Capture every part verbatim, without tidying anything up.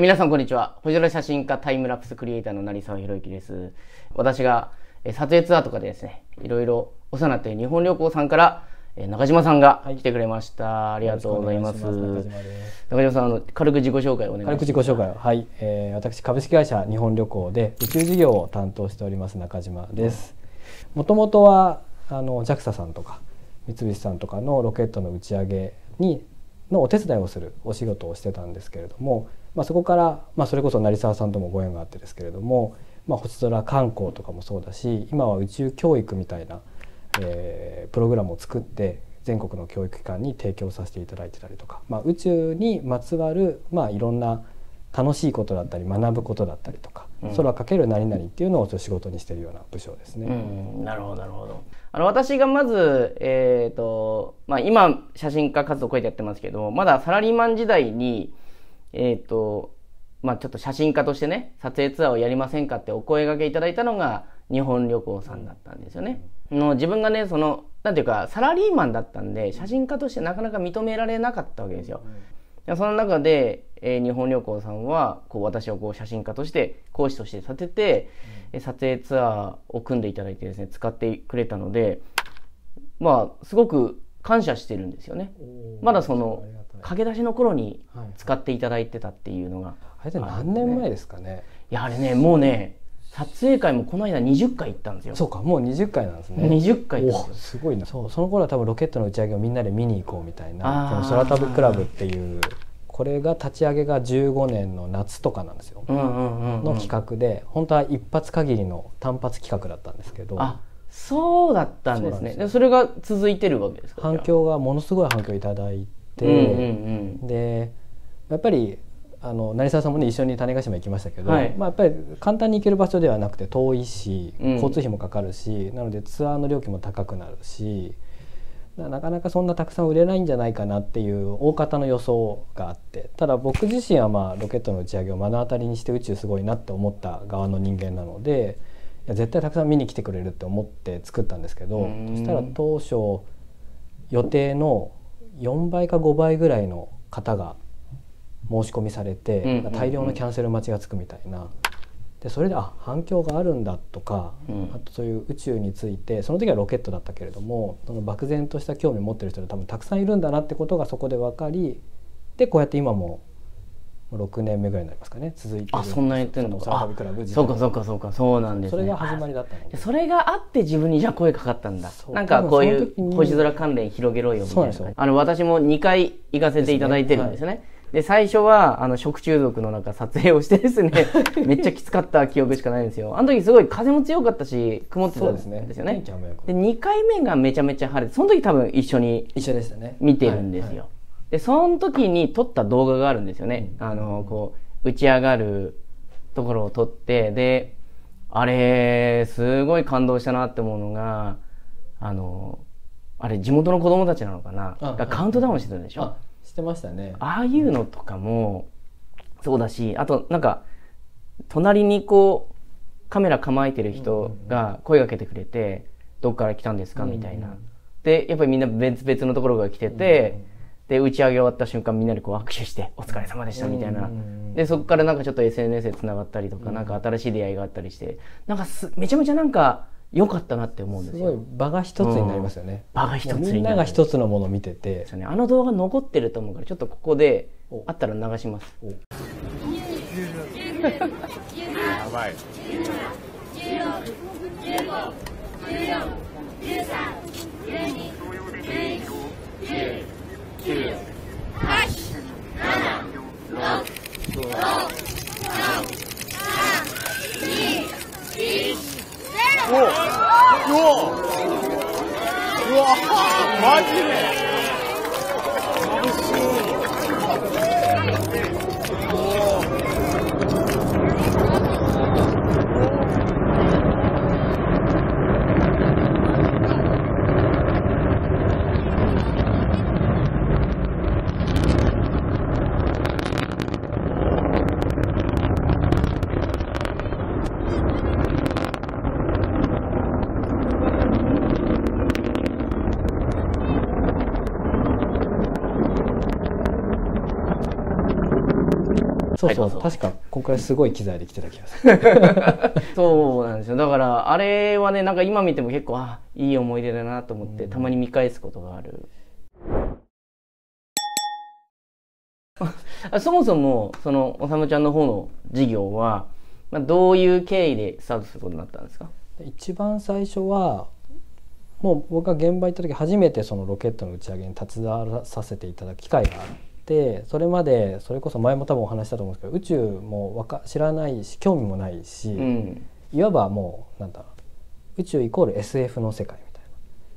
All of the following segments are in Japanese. え皆さんこんにちは。星空写真家タイムラプスクリエイターの成沢宏之です。私が撮影ツアーとかでですね、いろいろお世話になっている日本旅行さんから中島さんが来てくれました、はい、ありがとうございます。中島さん、あの軽く自己紹介をお願いします。軽く自己紹介を、はい、えー、私株式会社日本旅行で宇宙事業を担当しております中島です。もともとはあの ジャクサ さんとか三菱さんとかのロケットの打ち上げにのお手伝いをするお仕事をしてたんですけれども、まあ、そこから、まあ、それこそ成沢さんともご縁があってですけれども、まあ、星空観光とかもそうだし、今は宇宙教育みたいな、えー、プログラムを作って全国の教育機関に提供させていただいてたりとか、まあ、宇宙にまつわる、まあ、いろんな楽しいことだったり学ぶことだったりとか、うん、空かける何々っていうのを仕事にしてるような部署ですね。うん、なるほどなるほど。あの私がまず、えーとまあ、今写真家活動をこうやってやってますけど、まだサラリーマン時代に、えーとまあ、ちょっと写真家としてね、撮影ツアーをやりませんかってお声がけいただいたのが日本旅行さんだったんですよね。うん、の自分がね、そのなんていうかサラリーマンだったんで写真家としてなかなか認められなかったわけですよ。うんその中で、えー、日本旅行さんはこう私をこう写真家として講師として立てて、うん、撮影ツアーを組んでいただいてですね、使ってくれたので、まあすごく感謝してるんですよね。まだその駆け出しの頃に使っていただいてたっていうのが あ,、ね、あれ何年前ですかね。いやあれね、もうね、撮影会もこの間にじゅっかい行ったんですよ。そうか、もうにじゅっかいなんですね。にじゅっかい行ったんですよ。すごいな。そう、その頃は多分ロケットの打ち上げをみんなで見に行こうみたいな、この空飛ぶクラブっていうこれが立ち上げがじゅうごねんの夏とかなんですよの企画で、本当は一発限りの単発企画だったんですけど。あ、そうだったんですね。でそれが続いてるわけですか。反響がものすごい反響いただいて、でやっぱりあの成沢さんもね一緒に種子島行きましたけど、はい、まあやっぱり簡単に行ける場所ではなくて遠いし、うん、交通費もかかるし、なのでツアーの料金も高くなるし、なかなかそんなたくさん売れないんじゃないかなっていう大方の予想があって、ただ僕自身はまあロケットの打ち上げを目の当たりにして宇宙すごいなって思った側の人間なので、いや絶対たくさん見に来てくれるって思って作ったんですけど、うん、そしたら当初予定のよんばいかごばいぐらいの方が申し込みされて、大量のキャンセル待ちがつくみたいな。でそれであ反響があるんだとか、うん、あとそういう宇宙について、その時はロケットだったけれども、その漠然とした興味を持ってる人が多分たくさんいるんだなってことがそこで分かり、でこうやって今もろくねんめぐらいになりますかね、続いてる。あ、そんなやってんの。あ、そうかそうかそうか、そうなんですね。それが始まりだったので、それがあって自分にじゃあ声かかったんだ。なんかこういう星空関連広げろよみたいな。あの私もにかい行かせていただいてるんですよね。で最初はあの食中毒の中撮影をしてですねめっちゃきつかった記憶しかないんですよ。あの時すごい風も強かったし曇ってたんですよね。でにかいめがめちゃめちゃ晴れて、その時多分一緒に見てるんですよ。で、ねはいはい、でその時に撮った動画があるんですよね。うん、あのこう打ち上がるところを撮って、であれすごい感動したなって思うのが、あのあれ地元の子供たちなのかながカウントダウンしてたでしょ。してましたね。ああいうのとかもそうだし、あとなんか隣にこうカメラ構えてる人が声かけてくれて「どっから来たんですか?」みたいな。でやっぱりみんな別々のところから来てて、で打ち上げ終わった瞬間みんなでこう握手して「お疲れ様でした」みたいな。でそこからなんかちょっと エスエヌエス でつながったりとか、なんか新しい出会いがあったりして、なんかすめちゃめちゃなんか良かったなって思うんですよ。すごい場が一つになりますよね。場が一つになる。みんなが一つのものを見てて、あの動画残ってると思うから、ちょっとここであったら流します。おお、うわ、マジで。そうそう、はい、確か今回すごい機材で来てた気がするそうなんですよ。だからあれはね、なんか今見ても結構あいい思い出だなと思って、うん、たまに見返すことがある。そもそもそのおさむちゃんの方の事業は、まあ、どういう経緯でスタートすることになったんですか？一番最初はもう僕が現場行った時、初めてそのロケットの打ち上げに携わらさせていただく機会があって、それまでそれこそ前も多分お話したと思うんですけど、宇宙もわか知らないし興味もないし、うん、いわばもうなんだろう、宇宙イコール エスエフ の世界みたいな。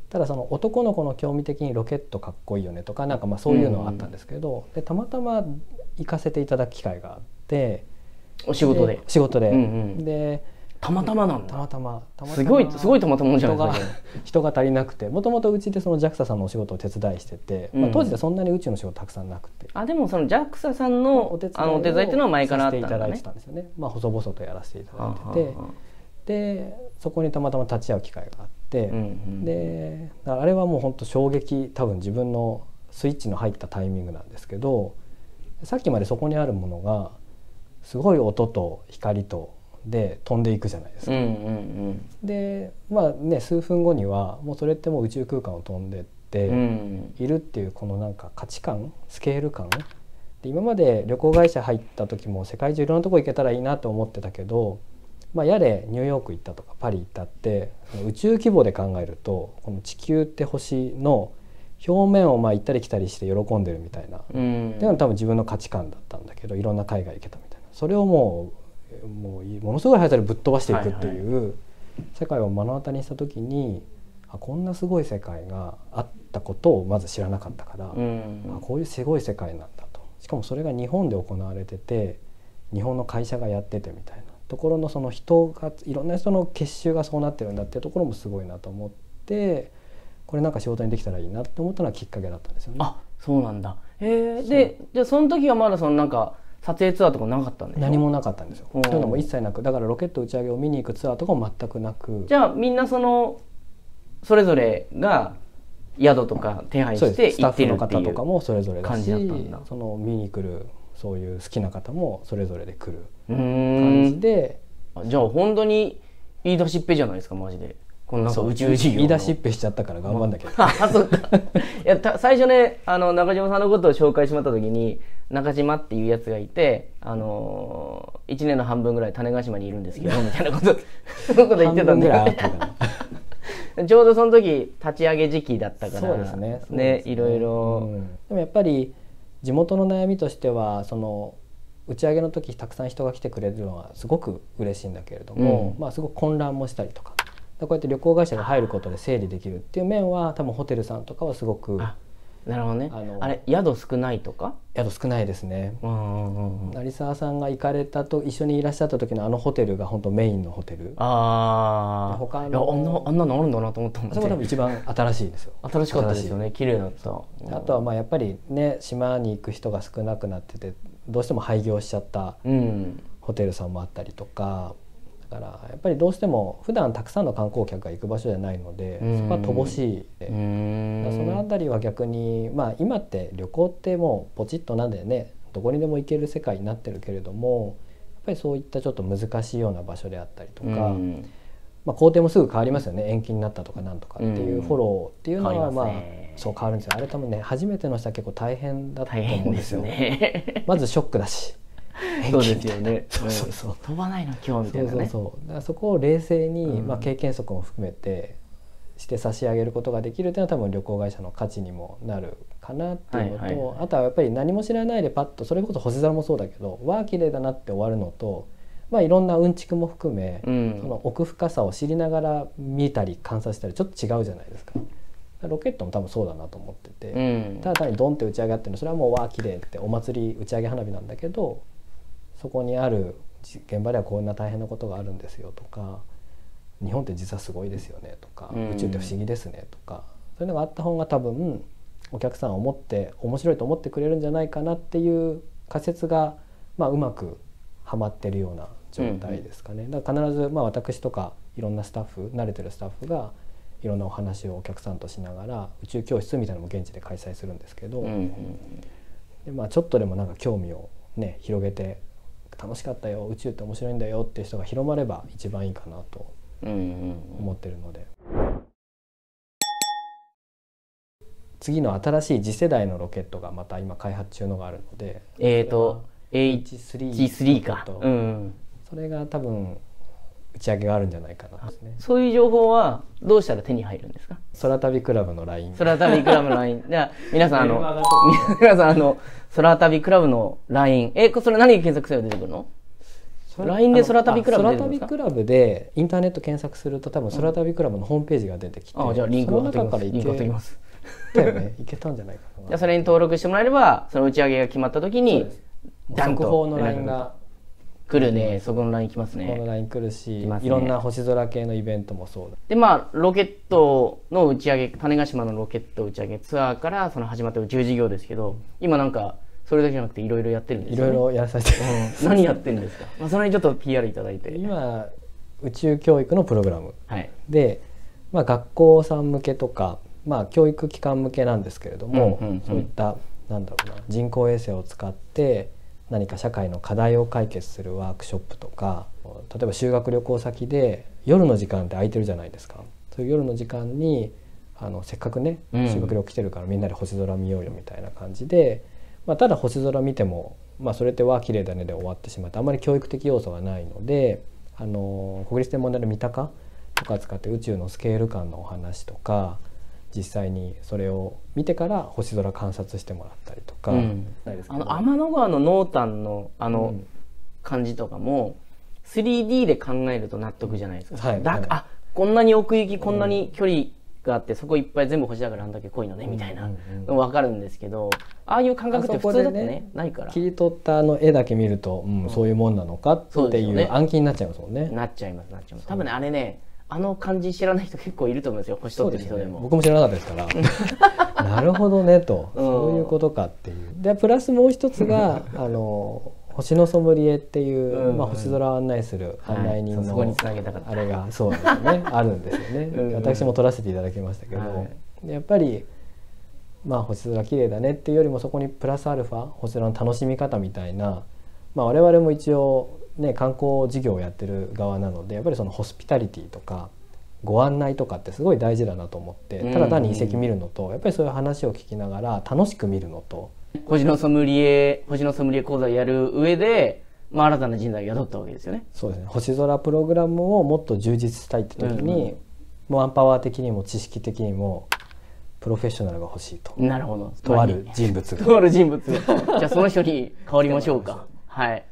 ただその男の子の興味的にロケットかっこいいよねとか、なんかまあそういうのはあったんですけど、うん、でたまたま行かせていただく機会があって、お仕事で仕事で、うんうん、でたまたまなんだ。たまたま、たまたますごいすごいたまたまじゃないですか。人が足りなくて、もともとうちでその ジャクサ さんのお仕事を手伝いしてて、うん、まあ、当時はそんなに宇宙の仕事たくさんなくて、あでもその ジャクサ さんのお手伝いっていうのは前からあったんだね。させていただいてたんですよね。まあ細々とやらせていただいてて、でそこにたまたま立ち会う機会があって、うんうん、であれはもう本当衝撃、多分自分のスイッチの入ったタイミングなんですけど、さっきまでそこにあるものがすごい音と光とで飛んでいくじゃないですか。でまあね、数分後にはもうそれってもう宇宙空間を飛んでっているっていう、このなんか価値観、スケール感で、今まで旅行会社入った時も世界中いろんなとこ行けたらいいなと思ってたけど、まあ、やれニューヨーク行ったとかパリ行ったって、宇宙規模で考えるとこの地球って星の表面をまあ行ったり来たりして喜んでるみたいな、っていうのが多分自分の価値観だったんだけど、いろんな海外行けたみたいな、それをもうもうものすごい速さでぶっ飛ばしていくっていう世界を目の当たりにした時に、あこんなすごい世界があったことをまず知らなかったから、うんうん、あこういうすごい世界なんだと。しかもそれが日本で行われてて、日本の会社がやっててみたいなところの、その人がいろんな人の結集がそうなってるんだっていうところもすごいなと思って、これなんか仕事にできたらいいなって思ったのがきっかけだったんですよね。あそうなんだ。へえ。でじゃあその時はまだそのなんか撮影ツアーとかなかったんでしょ？何もなかったんですよ。というのも一切なく、だからロケット打ち上げを見に行くツアーとかも全くなく。じゃあみんなそのそれぞれが宿とか手配して行ってるっていう。スタッフの方とかもそれぞれだし、その見に来るそういう好きな方もそれぞれで来る感じで。じゃあ本当に言い出しっぺじゃないですか、マジで。このなんか宇宙事業の言い出しっぺしちゃったから頑張んなきゃ。ああそうか。いや最初ね、あの中島さんのことを紹介しまった時に、中島っていうやつがいて、あのー、いちねんの半分ぐらい種子島にいるんですけどみたいなことそういうこと言ってたんでちょうどその時立ち上げ時期だったから、そうですね、そうですね、いろいろ、うん、でもやっぱり地元の悩みとしては、その打ち上げの時たくさん人が来てくれるのはすごく嬉しいんだけれども、うん、まあすごく混乱もしたりとか、こうやって旅行会社が入ることで整理できるっていう面は多分ホテルさんとかはすごく。なるほどね。 あ, あれ宿少ないとか。宿少ないですね。成沢さんが行かれたと一緒にいらっしゃった時のあのホテルが本当メインのホテル。あああんなのあるんだなと思ったんで、そこ多分一番新しいですよ。新しかったですよね。綺麗だった。あとはまあやっぱりね、島に行く人が少なくなってて、どうしても廃業しちゃったホテルさんもあったりとか、だからやっぱりどうしても普段たくさんの観光客が行く場所じゃないので、そこは乏しいで、その辺りは逆に、まあ今って旅行ってもうポチッとなんでね、どこにでも行ける世界になってるけれども、やっぱりそういったちょっと難しいような場所であったりとか、まあ工程もすぐ変わりますよね。延期になったとかなんとかっていうフォローっていうのはまあそう変わるんですよ。あれ多分ね、初めての人は結構大変だと思うんですよ。まずショックだし。そうですよね。そうそうそう、飛ばないの今日みたいなね。そうそうそう。そこを冷静に、まあ経験則も含めてして差し上げることができるっていうのは多分旅行会社の価値にもなるかなっていうのと、あとはやっぱり何も知らないでパッとそれこそ星空もそうだけど、わあ綺麗だなって終わるのと、まあいろんなうんちくも含め、その奥深さを知りながら見たり観察したりちょっと違うじゃないですか。ロケットも多分そうだなと思ってて、うん、ただ単にドンって打ち上げあってるの、それはもうわあ綺麗ってお祭り打ち上げ花火なんだけど。そこにある現場ではこんな大変なことがあるんですよとか、日本って実はすごいですよねとか、うん、宇宙って不思議ですねとか、そういうのがあった方が多分お客さんを思って面白いと思ってくれるんじゃないかなっていう仮説が、まあ、うまくはまってるような状態ですかね。だから必ず、まあ、私とかいろんなスタッフ、慣れてるスタッフがいろんなお話をお客さんとしながら、宇宙教室みたいなのも現地で開催するんですけど、でまあ、ちょっとでもなんか興味をね広げて楽しかったよ、宇宙って面白いんだよっていう人が広まれば一番いいかなと思ってるので、次の新しい次世代のロケットがまた今開発中のがあるので、えーと エイチスリー か、うん、それが多分打ち上げがあるんじゃないかなですね。そういう情報はどうしたら手に入るんですか？空旅クラブの ライン。空旅クラブの ライン。じゃあ皆さんあの皆さんあの空旅クラブの ライン。え、それ何で検索すれば出てくるの？ライン で空旅クラブ出てくるんですか？空旅クラブでインターネット検索すると多分空旅クラブのホームページが出てきて、うん、あ、じゃあリンクを貼っておきます。だよね。いけたんじゃないかな。じゃあそれに登録してもらえれば、その打ち上げが決まった時に速報の ライン が来るね。そこのライン来ますね。そこのライン来るし、いろんな星空系のイベントもそうだ。で、まあロケットの打ち上げ、種子島のロケット打ち上げツアーからその始まった宇宙事業ですけど、今なんかそれだけじゃなくていろいろやってるんですよね。いろいろやらさせて、うん、何やってるんですか？まあそれにちょっと ピーアール いただいて。今宇宙教育のプログラム、はい、で、まあ学校さん向けとか、まあ教育機関向けなんですけれども、そういったなんだろうな、人工衛星を使って何か社会の課題を解決するワークショップとか、例えば修学旅行先で夜の時間って空いてるじゃないですか。そういう夜の時間にあのせっかくね、うん、修学旅行来てるからみんなで星空見ようよみたいな感じで、まあ、ただ星空見ても、まあ、それってわあ綺麗だねで終わってしまってあまり教育的要素がないので、あの国立天文台の三鷹とか使って宇宙のスケール感のお話とか、実際にそれを見てから星空観察してもらったりとか、うん、あの天の川の濃淡のあの感じとかも スリーディー で考えると納得じゃないですか、はい、だ、はい、あ、こんなに奥行きこんなに距離があって、うん、そこいっぱい全部星だからあんだけ濃いのねみたいなの分かるんですけど、ああいう感覚って普通だとねないから、切り取ったあの絵だけ見ると、うん、そういうもんなのかっていう暗記になっちゃいますもんね。なっちゃいます、なっちゃいます。多分ね、あれね、あの感じ知らない人結構いると思うんですよ、星取ってる人でも。僕も知らなかったですからなるほどねと、そういうことかっていう。でプラスもう一つがあの星のソムリエっていう、まあ、星空を案内する案内人のあれがそうですね、あるんですよね。私も撮らせていただきましたけど、やっぱりまあ星空綺麗だねっていうよりもそこにプラスアルファ星空の楽しみ方みたいな、まあ我々も一応ね、観光事業をやってる側なので、やっぱりそのホスピタリティとかご案内とかってすごい大事だなと思って、ただ単に遺跡見るのと、やっぱりそういう話を聞きながら楽しく見るのと、星のソムリエ星のソムリエ講座をやる上で、まあ、新たな人材を雇ったわけですよね。そうですね、星空プログラムをもっと充実したいって時に、うんうん、もうワンパワー的にも知識的にもプロフェッショナルが欲しいと。なるほど、とある人物がとある人物がじゃあその人に変わりましょうか。はい。